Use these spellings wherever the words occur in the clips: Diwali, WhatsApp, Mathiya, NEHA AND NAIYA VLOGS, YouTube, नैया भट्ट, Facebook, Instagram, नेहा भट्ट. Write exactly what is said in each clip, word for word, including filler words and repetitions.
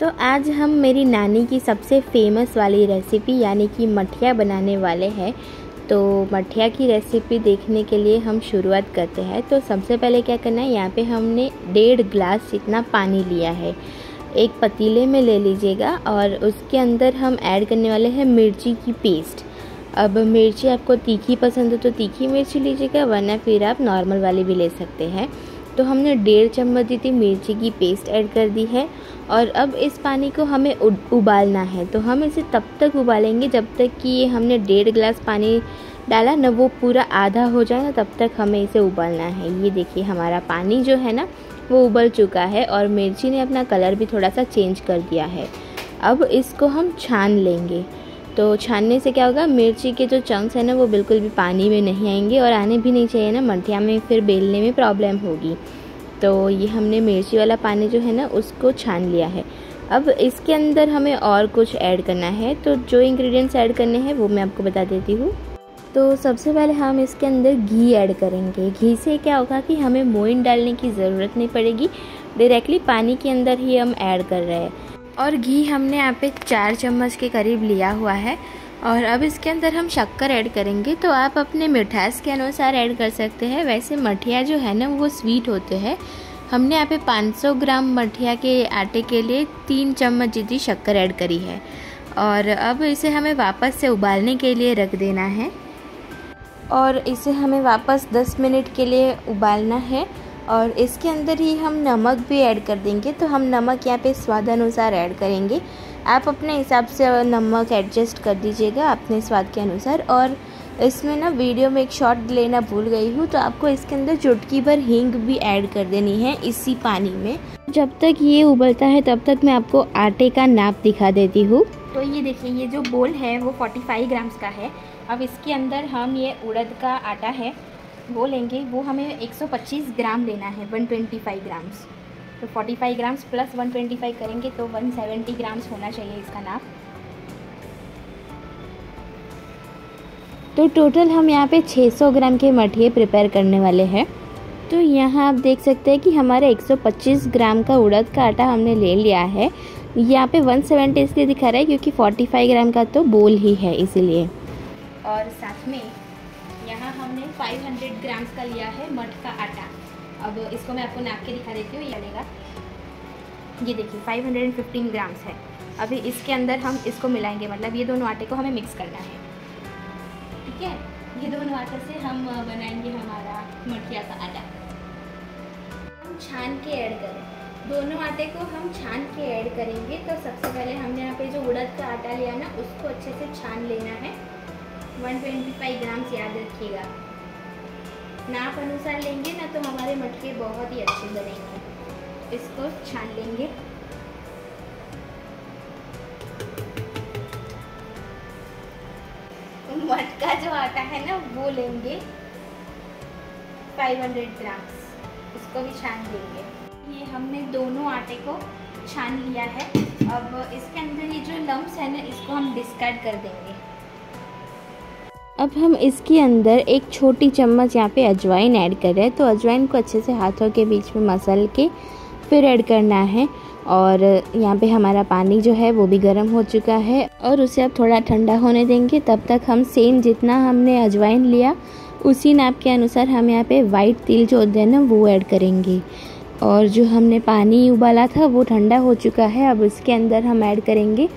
तो आज हम मेरी नानी की सबसे फेमस वाली रेसिपी यानी कि मठिया बनाने वाले हैं। तो मठिया की रेसिपी देखने के लिए हम शुरुआत करते हैं। तो सबसे पहले क्या करना है, यहाँ पे हमने डेढ़ ग्लास जितना पानी लिया है, एक पतीले में ले लीजिएगा। और उसके अंदर हम ऐड करने वाले हैं मिर्ची की पेस्ट। अब मिर्ची आपको तीखी पसंद हो तो तीखी मिर्ची लीजिएगा, वरना फिर आप नॉर्मल वाली भी ले सकते हैं। तो हमने डेढ़ चम्मच जितनी मिर्ची की पेस्ट ऐड कर दी है। और अब इस पानी को हमें उबालना है, तो हम इसे तब तक उबालेंगे जब तक कि ये हमने डेढ़ ग्लास पानी डाला ना वो पूरा आधा हो जाए ना, तब तक हमें इसे उबालना है। ये देखिए हमारा पानी जो है ना वो उबल चुका है और मिर्ची ने अपना कलर भी थोड़ा सा चेंज कर दिया है। अब इसको हम छान लेंगे। तो छानने से क्या होगा, मिर्ची के जो चंक्स हैं ना वो बिल्कुल भी पानी में नहीं आएंगे और आने भी नहीं चाहिए ना, मठिया में फिर बेलने में प्रॉब्लम होगी। तो ये हमने मिर्ची वाला पानी जो है ना उसको छान लिया है। अब इसके अंदर हमें और कुछ ऐड करना है, तो जो इंग्रेडिएंट्स ऐड करने हैं वो मैं आपको बता देती हूँ। तो सबसे पहले हम इसके अंदर घी ऐड करेंगे। घी से क्या होगा कि हमें मोइन डालने की ज़रूरत नहीं पड़ेगी, डायरेक्टली पानी के अंदर ही हम ऐड कर रहे हैं। और घी हमने यहाँ पे चार चम्मच के करीब लिया हुआ है। और अब इसके अंदर हम शक्कर ऐड करेंगे, तो आप अपने मिठास के अनुसार ऐड कर सकते हैं। वैसे मठिया जो है ना वो स्वीट होते हैं। हमने यहाँ पे पाँच सौ ग्राम मठिया के आटे के लिए तीन चम्मच जितनी शक्कर ऐड करी है। और अब इसे हमें वापस से उबालने के लिए रख देना है और इसे हमें वापस दस मिनट के लिए उबालना है। और इसके अंदर ही हम नमक भी ऐड कर देंगे। तो हम नमक यहाँ पे स्वाद अनुसार ऐड करेंगे, आप अपने हिसाब से नमक एडजस्ट कर दीजिएगा अपने स्वाद के अनुसार। और इसमें ना वीडियो में एक शॉट लेना भूल गई हूँ, तो आपको इसके अंदर चुटकी भर हींग भी ऐड कर देनी है इसी पानी में। जब तक ये उबलता है तब तक मैं आपको आटे का नाप दिखा देती हूँ। तो ये देखिए ये जो बोल है वो पैंतालीस ग्राम्स का है। अब इसके अंदर हम ये उड़द का आटा है वो लेंगे, वो हमें एक सौ पच्चीस ग्राम लेना है, एक सौ पच्चीस ग्राम्स। तो पैंतालीस ग्राम्स प्लस एक सौ पच्चीस करेंगे तो एक सौ सत्तर ग्राम्स होना चाहिए इसका नाप। तो टोटल हम यहाँ पे छह सौ ग्राम के मठिए प्रिपेयर करने वाले हैं। तो यहाँ आप देख सकते हैं कि हमारे एक सौ पच्चीस ग्राम का उड़द का आटा हमने ले लिया है। यहाँ पे एक सौ सत्तर इसलिए दिखा रहा है क्योंकि पैंतालीस ग्राम का तो बोल ही है इसीलिए। और साथ में यहाँ हमने पाँच सौ ग्राम्स का लिया है मठ का आटा। अब इसको मैं आपको नाप के दिखा देती हूँ, ये लेगा, ये देखिए पाँच सौ पंद्रह ग्राम्स है। अभी इसके अंदर हम इसको मिलाएंगे, मतलब ये दोनों आटे को हमें मिक्स करना है, ठीक है। ये दोनों आटे से हम बनाएंगे हमारा मठिया का आटा। हम छान के ऐड करें, दोनों आटे को हम छान के ऐड करेंगे। तो सबसे पहले हमने यहाँ पे जो उड़द का आटा लिया ना उसको अच्छे से छान लेना है, एक सौ पच्चीस ग्राम्स याद रखिएगा। नाप अनुसार लेंगे ना तो हमारे मटके बहुत ही अच्छे बनेंगे। इसको छान लेंगे। मटका जो आता है ना वो लेंगे पाँच सौ ग्राम्स, इसको भी छान लेंगे। ये हमने दोनों आटे को छान लिया है। अब इसके अंदर ये जो लम्ब्स है ना इसको हम डिस्कार्ड कर देंगे। अब हम इसके अंदर एक छोटी चम्मच यहाँ पे अजवाइन ऐड कर रहे हैं। तो अजवाइन को अच्छे से हाथों के बीच में मसल के फिर ऐड करना है। और यहाँ पे हमारा पानी जो है वो भी गर्म हो चुका है और उसे अब थोड़ा ठंडा होने देंगे। तब तक हम सेम जितना हमने अजवाइन लिया उसी नाप के अनुसार हम यहाँ पे वाइट तिल जो होते हैं ना वो ऐड करेंगे। और जो हमने पानी उबाला था वो ठंडा हो चुका है। अब इसके अंदर हम ऐड करेंगे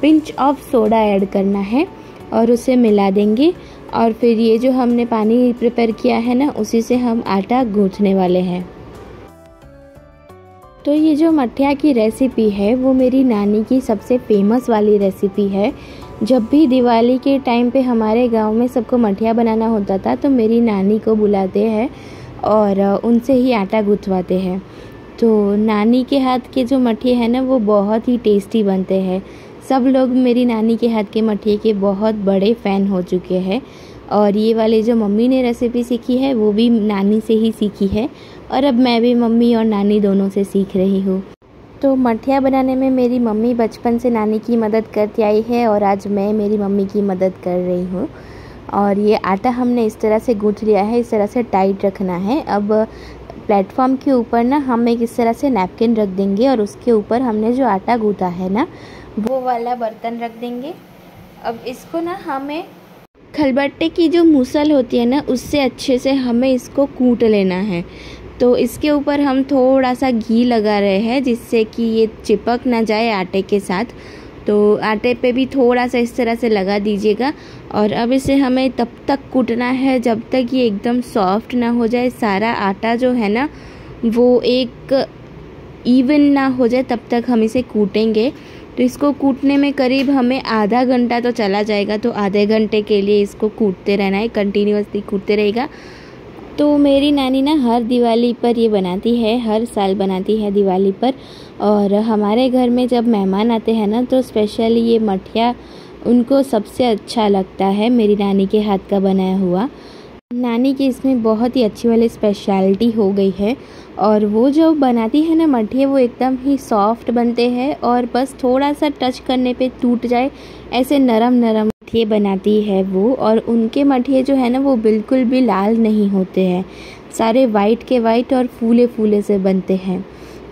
पिंच ऑफ सोडा, ऐड करना है और उसे मिला देंगे। और फिर ये जो हमने पानी प्रिपेयर किया है ना उसी से हम आटा गूँथने वाले हैं। तो ये जो मठिया की रेसिपी है वो मेरी नानी की सबसे फेमस वाली रेसिपी है। जब भी दिवाली के टाइम पे हमारे गांव में सबको मठिया बनाना होता था तो मेरी नानी को बुलाते हैं और उनसे ही आटा गूँथवाते हैं। तो नानी के हाथ के जो मठिए हैं ना वो बहुत ही टेस्टी बनते हैं। सब लोग मेरी नानी के हाथ के मठिए के बहुत बड़े फ़ैन हो चुके हैं। और ये वाले जो मम्मी ने रेसिपी सीखी है वो भी नानी से ही सीखी है। और अब मैं भी मम्मी और नानी दोनों से सीख रही हूँ। तो मठिया बनाने में मेरी मम्मी बचपन से नानी की मदद करती आई है और आज मैं मेरी मम्मी की मदद कर रही हूँ। और ये आटा हमने इस तरह से गूँथ लिया है, इस तरह से टाइट रखना है। अब प्लेटफॉर्म के ऊपर ना हम एक इस तरह से नैपकिन रख देंगे और उसके ऊपर हमने जो आटा गूथा है ना वो वाला बर्तन रख देंगे। अब इसको ना हमें खलबट्टे की जो मूसल होती है ना उससे अच्छे से हमें इसको कूट लेना है। तो इसके ऊपर हम थोड़ा सा घी लगा रहे हैं जिससे कि ये चिपक ना जाए आटे के साथ। तो आटे पे भी थोड़ा सा इस तरह से लगा दीजिएगा और अब इसे हमें तब तक कूटना है जब तक ये एकदम सॉफ्ट ना हो जाए, सारा आटा जो है ना वो एक इवन ना हो जाए तब तक हम इसे कूटेंगे। तो इसको कूटने में करीब हमें आधा घंटा तो चला जाएगा, तो आधे घंटे के लिए इसको कूटते रहना है, कंटिन्यूसली कूटते रहेगा। तो मेरी नानी ना हर दिवाली पर ये बनाती है, हर साल बनाती है दिवाली पर। और हमारे घर में जब मेहमान आते हैं ना तो स्पेशली ये मठिया उनको सबसे अच्छा लगता है, मेरी नानी के हाथ का बनाया हुआ। नानी की इसमें बहुत ही अच्छी वाली स्पेशलिटी हो गई है और वो जो बनाती है ना मठिया वो एकदम ही सॉफ्ट बनते हैं और बस थोड़ा सा टच करने पे टूट जाए ऐसे नरम नरम मठिए बनाती है वो। और उनके मठिए जो है ना वो बिल्कुल भी लाल नहीं होते हैं, सारे वाइट के वाइट और फूले फूले से बनते हैं।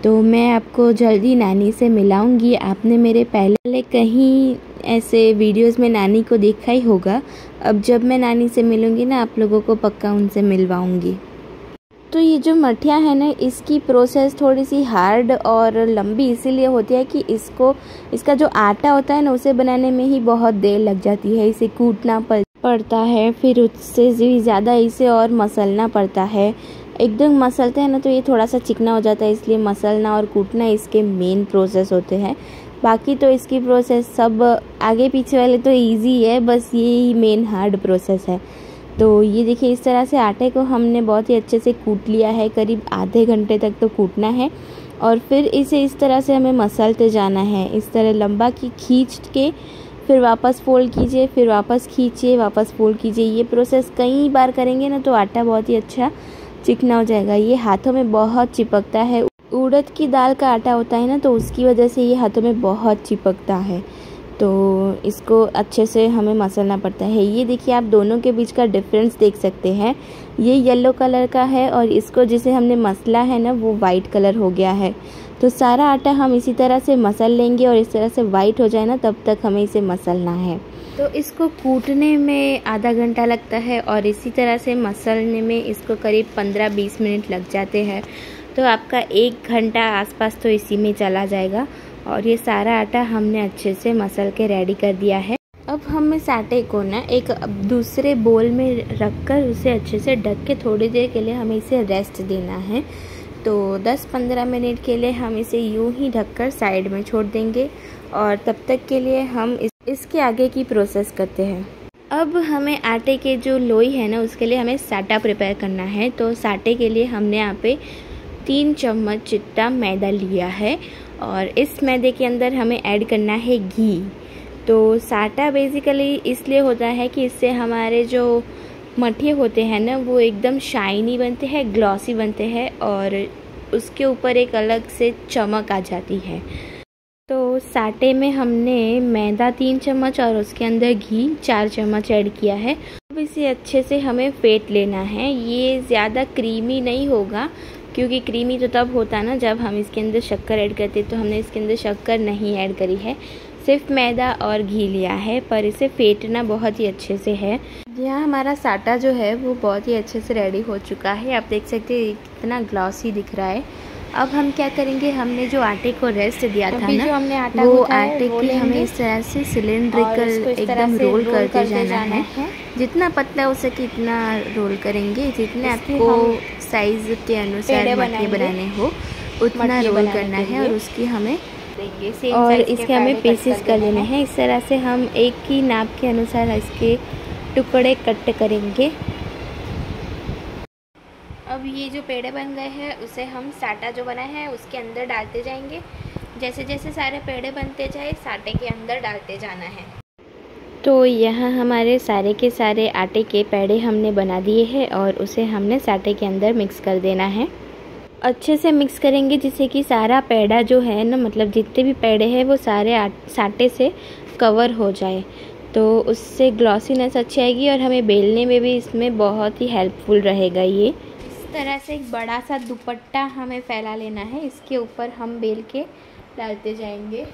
तो मैं आपको जल्दी नानी से मिलाऊंगी। आपने मेरे पहले कहीं ऐसे वीडियोस में नानी को देखा ही होगा। अब जब मैं नानी से मिलूंगी ना आप लोगों को पक्का उनसे मिलवाऊंगी। तो ये जो मठिया है ना इसकी प्रोसेस थोड़ी सी हार्ड और लंबी इसीलिए होती है कि इसको इसका जो आटा होता है ना उसे बनाने में ही बहुत देर लग जाती है, इसे कूटना पड़ता है, फिर उससे भी ज़्यादा इसे और मसलना पड़ता है। एकदम मसलते हैं ना तो ये थोड़ा सा चिकना हो जाता है, इसलिए मसलना और कूटना इसके मेन प्रोसेस होते हैं। बाकी तो इसकी प्रोसेस सब आगे पीछे वाले तो इजी है, बस यही मेन हार्ड प्रोसेस है। तो ये देखिए इस तरह से आटे को हमने बहुत ही अच्छे से कूट लिया है, करीब आधे घंटे तक तो कूटना है। और फिर इसे इस तरह से हमें मसलते जाना है, इस तरह लंबा की खींच के फिर वापस फोल्ड कीजिए, फिर वापस खींचिए, वापस फोल्ड कीजिए। ये प्रोसेस कई बार करेंगे ना तो आटा बहुत ही अच्छा चिकना हो जाएगा। ये हाथों में बहुत चिपकता है, उड़द की दाल का आटा होता है ना तो उसकी वजह से ये हाथों में बहुत चिपकता है, तो इसको अच्छे से हमें मसलना पड़ता है। ये देखिए आप दोनों के बीच का डिफरेंस देख सकते हैं, ये येलो कलर का है और इसको जिसे हमने मसला है ना वो वाइट कलर हो गया है। तो सारा आटा हम इसी तरह से मसल लेंगे और इस तरह से वाइट हो जाए ना तब तक हमें इसे मसलना है। तो इसको कूटने में आधा घंटा लगता है और इसी तरह से मसलने में इसको करीब पंद्रह बीस मिनट लग जाते हैं। तो आपका एक घंटा आसपास तो इसी में चला जाएगा। और ये सारा आटा हमने अच्छे से मसल के रेडी कर दिया है। अब हम इस आटे को ना एक दूसरे बोल में रखकर उसे अच्छे से ढक के थोड़ी देर के लिए हमें इसे रेस्ट देना है। तो दस पंद्रह मिनट के लिए हम इसे यूं ही ढककर साइड में छोड़ देंगे और तब तक के लिए हम इस, इसके आगे की प्रोसेस करते हैं। अब हमें आटे के जो लोई है ना उसके लिए हमें साटा प्रिपेयर करना है। तो साटे के लिए हमने यहाँ पे तीन चम्मच चिट्टा मैदा लिया है और इस मैदे के अंदर हमें ऐड करना है घी। तो साटा बेसिकली इसलिए होता है कि इससे हमारे जो मठिए होते हैं ना वो एकदम शाइनी बनते हैं, ग्लॉसी बनते हैं और उसके ऊपर एक अलग से चमक आ जाती है। तो साटे में हमने मैदा तीन चम्मच और उसके अंदर घी चार चम्मच ऐड किया है। अब इसे अच्छे से हमें फेंट लेना है। ये ज़्यादा क्रीमी नहीं होगा क्योंकि क्रीमी तो तब होता ना जब हम इसके अंदर शक्कर ऐड करते, तो हमने इसके अंदर शक्कर नहीं ऐड करी है, सिर्फ मैदा और घी लिया है। पर इसे फेंटना बहुत ही अच्छे से है। यहाँ हमारा साटा जो है वो बहुत ही अच्छे से रेडी हो चुका है, आप देख सकते हैं कितना ग्लॉसी दिख रहा है। अब हम क्या करेंगे, हमने जो आटे को रेस्ट दिया था ना हमने आटा वो आटे की हमें इस तरह से सिलेंड्रिकल एकदम रोल करते जाना है। जितना पतला हो सके इतना रोल करेंगे, जितने आपको साइज के अनुसार मठिया बनाने हो उतना रोल करना है और उसकी हमें और इसके हमें पीसेस कर लेना है। इस तरह से हम एक ही नाप के अनुसार इसके टुकड़े कट करेंगे। अब ये जो पेड़े बन गए हैं उसे हम साटा जो बना है उसके अंदर डालते जाएंगे। जैसे जैसे सारे पेड़े बनते जाए साटे के अंदर डालते जाना है। तो यहाँ हमारे सारे के सारे आटे के पेड़े हमने बना दिए हैं और उसे हमने साटे के अंदर मिक्स कर देना है। अच्छे से मिक्स करेंगे जिससे कि सारा पेड़ा जो है ना मतलब जितने भी पेड़े हैं वो सारे साटे से कवर हो जाए, तो उससे ग्लॉसीनेस अच्छी आएगी और हमें बेलने में भी इसमें बहुत ही हेल्पफुल रहेगा ये। तरह से एक बड़ा सा दुपट्टा हमें फैला लेना है, इसके ऊपर हम बेल के डालते जाएंगे।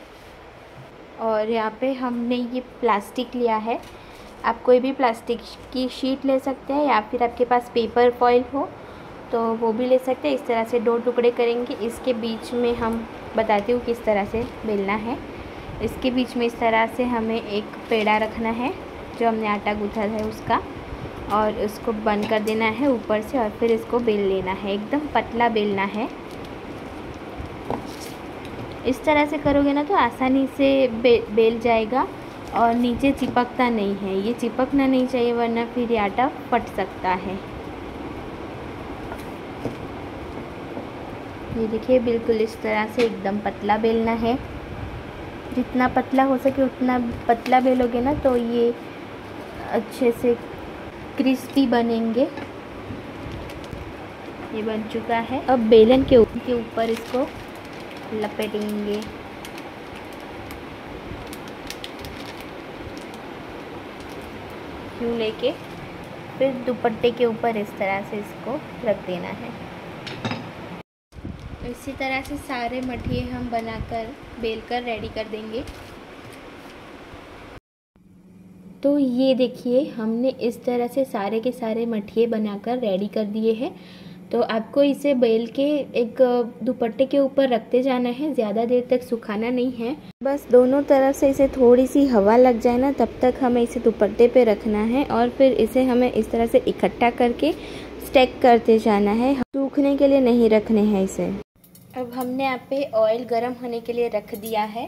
और यहाँ पे हमने ये प्लास्टिक लिया है, आप कोई भी प्लास्टिक की शीट ले सकते हैं या फिर आपके पास पेपर फॉइल हो तो वो भी ले सकते हैं। इस तरह से दो टुकड़े करेंगे, इसके बीच में हम बताती हूँ किस तरह से बेलना है। इसके बीच में इस तरह से हमें एक पेड़ा रखना है जो हमने आटा गूँथा है उसका, और उसको बंद कर देना है ऊपर से और फिर इसको बेल लेना है, एकदम पतला बेलना है। इस तरह से करोगे ना तो आसानी से बे, बेल जाएगा और नीचे चिपकता नहीं है। ये चिपकना नहीं चाहिए वरना फिर ये आटा फट सकता है। ये देखिए बिल्कुल इस तरह से एकदम पतला बेलना है, जितना पतला हो सके उतना पतला बेलोगे ना तो ये अच्छे से क्रिस्पी बनेंगे। ये बन चुका है, अब बेलन के ऊपर इसको लपेटेंगे। यूँ लेके फिर दुपट्टे के ऊपर इस तरह से इसको रख देना है। इसी तरह से सारे मठिए हम बनाकर बेलकर रेडी कर देंगे। तो ये देखिए हमने इस तरह से सारे के सारे मठिए बनाकर रेडी कर दिए हैं। तो आपको इसे बेल के एक दुपट्टे के ऊपर रखते जाना है, ज़्यादा देर तक सुखाना नहीं है। बस दोनों तरफ से इसे थोड़ी सी हवा लग जाए ना तब तक हमें इसे दुपट्टे पे रखना है और फिर इसे हमें इस तरह से इकट्ठा करके स्टैक करते जाना है, सूखने के लिए नहीं रखने हैं इसे। अब हमने यहाँ पे ऑयल गर्म होने के लिए रख दिया है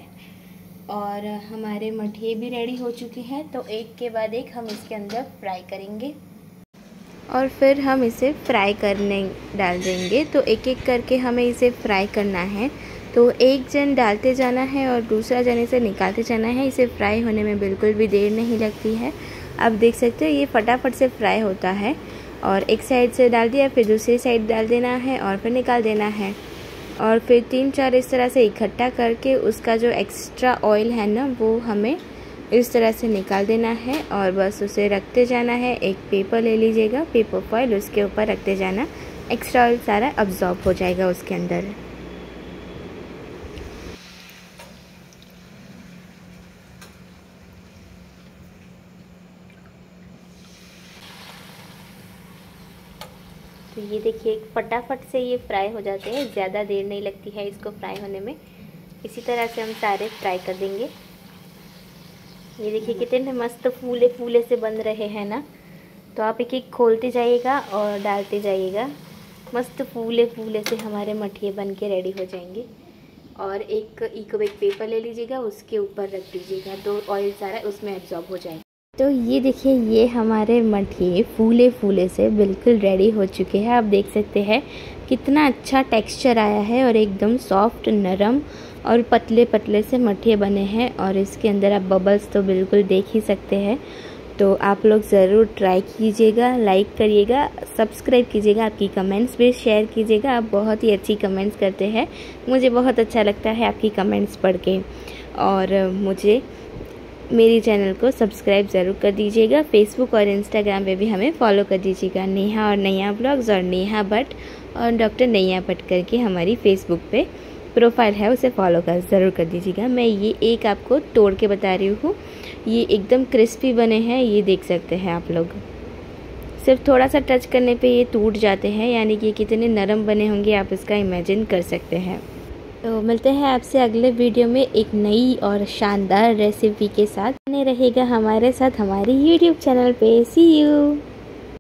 और हमारे मठिए भी रेडी हो चुके हैं। तो एक के बाद एक हम इसके अंदर फ्राई करेंगे और फिर हम इसे फ्राई करने डाल देंगे। तो एक एक करके हमें इसे फ्राई करना है, तो एक जन डालते जाना है और दूसरा जन इसे निकालते जाना है। इसे फ्राई होने में बिल्कुल भी देर नहीं लगती है। आप देख सकते हो ये फटाफट से फ्राई होता है। और एक साइड से डाल दिया फिर दूसरी साइड डाल देना है और फिर निकाल देना है। और फिर तीन चार इस तरह से इकट्ठा करके उसका जो एक्स्ट्रा ऑयल है ना वो हमें इस तरह से निकाल देना है और बस उसे रखते जाना है। एक पेपर ले लीजिएगा, पेपर फॉइल, उसके ऊपर रखते जाना, एक्स्ट्रा ऑयल सारा अब्जॉर्ब हो जाएगा उसके अंदर। तो ये देखिए फटाफट से ये फ्राई हो जाते हैं, ज़्यादा देर नहीं लगती है इसको फ्राई होने में। इसी तरह से हम सारे फ्राई कर देंगे। ये देखिए कितने मस्त फूले फूले से बन रहे हैं ना, तो आप एक एक खोलते जाइएगा और डालते जाइएगा। मस्त फूले फूले से हमारे मठिए बन के रेडी हो जाएंगे। और एक इकोबैक पेपर ले लीजिएगा, उसके ऊपर रख दीजिएगा, तो ऑयल सारा उसमें एब्जॉर्ब हो जाएगा। तो ये देखिए ये हमारे मठिए फूले फूले से बिल्कुल रेडी हो चुके हैं। आप देख सकते हैं कितना अच्छा टेक्सचर आया है और एकदम सॉफ्ट नरम और पतले पतले से मठिए बने हैं। और इसके अंदर आप बबल्स तो बिल्कुल देख ही सकते हैं। तो आप लोग ज़रूर ट्राई कीजिएगा, लाइक करिएगा, सब्सक्राइब कीजिएगा, आपकी कमेंट्स भी शेयर कीजिएगा। आप बहुत ही अच्छी कमेंट्स करते हैं, मुझे बहुत अच्छा लगता है आपकी कमेंट्स पढ़ के। और मुझे मेरी चैनल को सब्सक्राइब ज़रूर कर दीजिएगा। फेसबुक और इंस्टाग्राम पे भी हमें फॉलो कर दीजिएगा, नेहा और नैया व्लॉग्स और नेहा भट्ट और डॉक्टर नैया भट्ट करके हमारी फेसबुक पे प्रोफाइल है, उसे फॉलो कर ज़रूर कर दीजिएगा। मैं ये एक आपको तोड़ के बता रही हूँ, ये एकदम क्रिस्पी बने हैं, ये देख सकते हैं आप लोग। सिर्फ थोड़ा सा टच करने पर ये टूट जाते हैं, यानी कि कितने नरम बने होंगे आप इसका इमेजिन कर सकते हैं। तो मिलते हैं आपसे अगले वीडियो में एक नई और शानदार रेसिपी के साथ। बने रहिएगा हमारे साथ हमारे यूट्यूब चैनल पे। See you.